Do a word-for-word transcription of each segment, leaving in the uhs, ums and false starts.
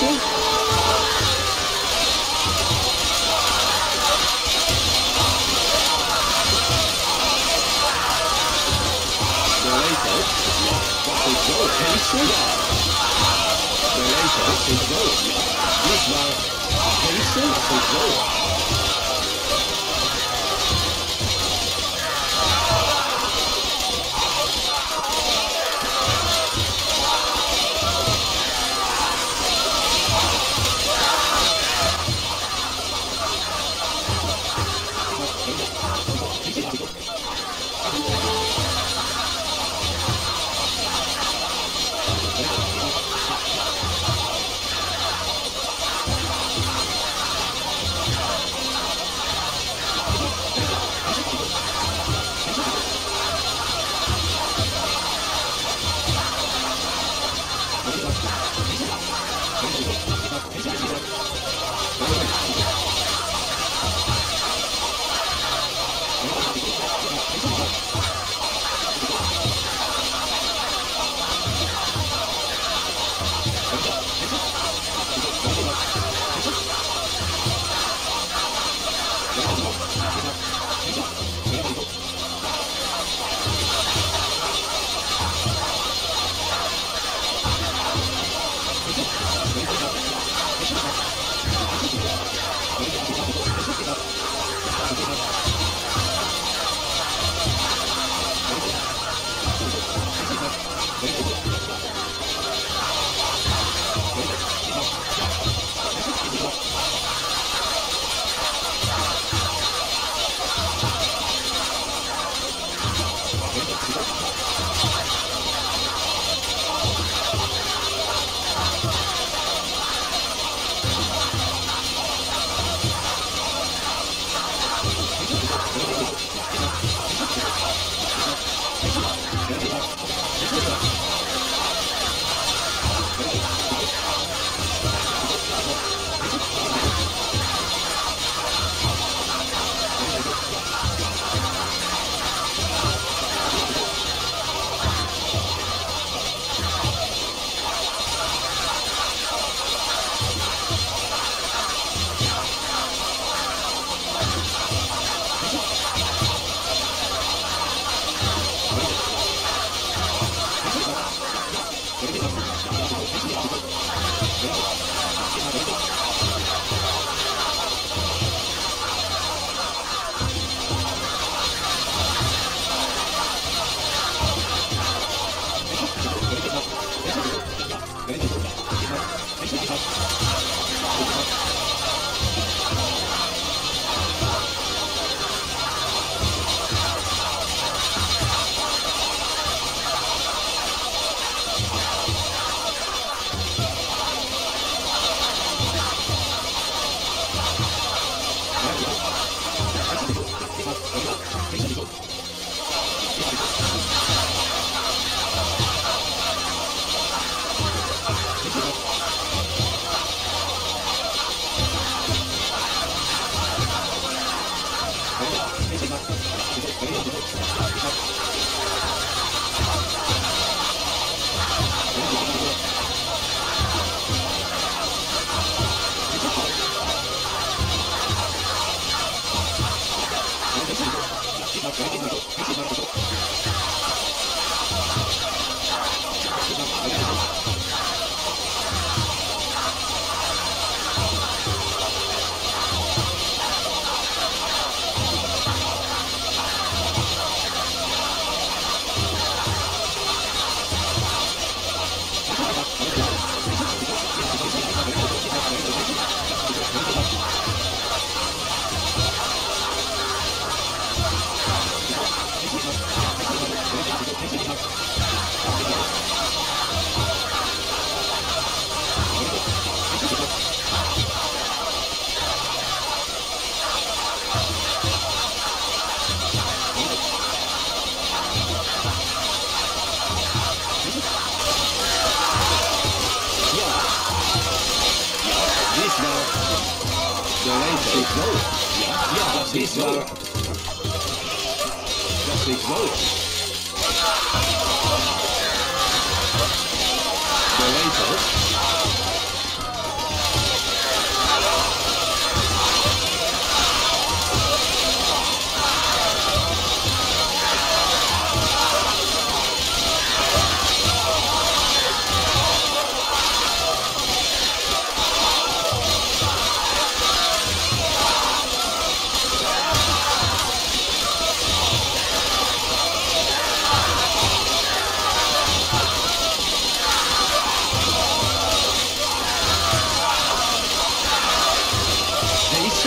see?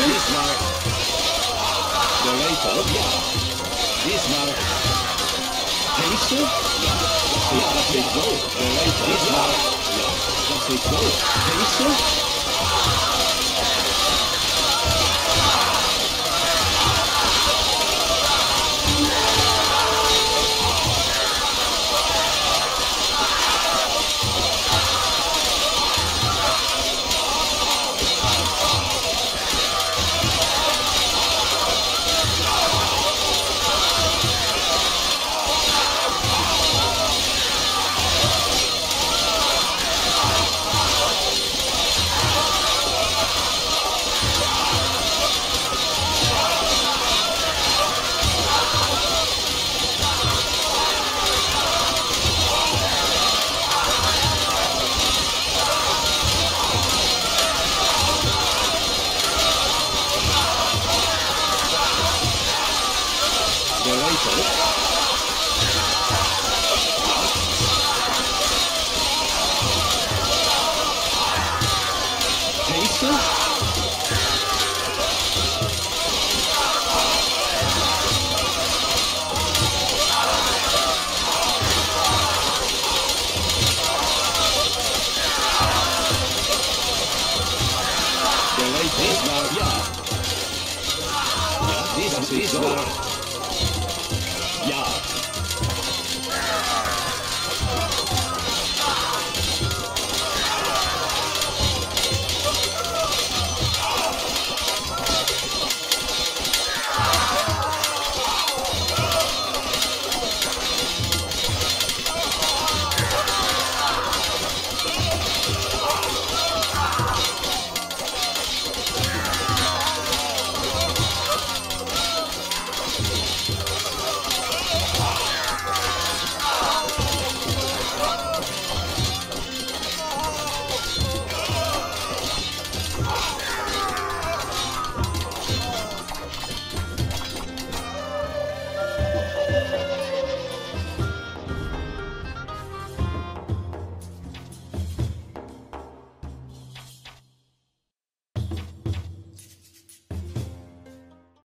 This mark. The right up. This mark. Pencil. Yeah, that's it. Go. The right up. This mark. Yeah, that's it. Go. Pencil. This is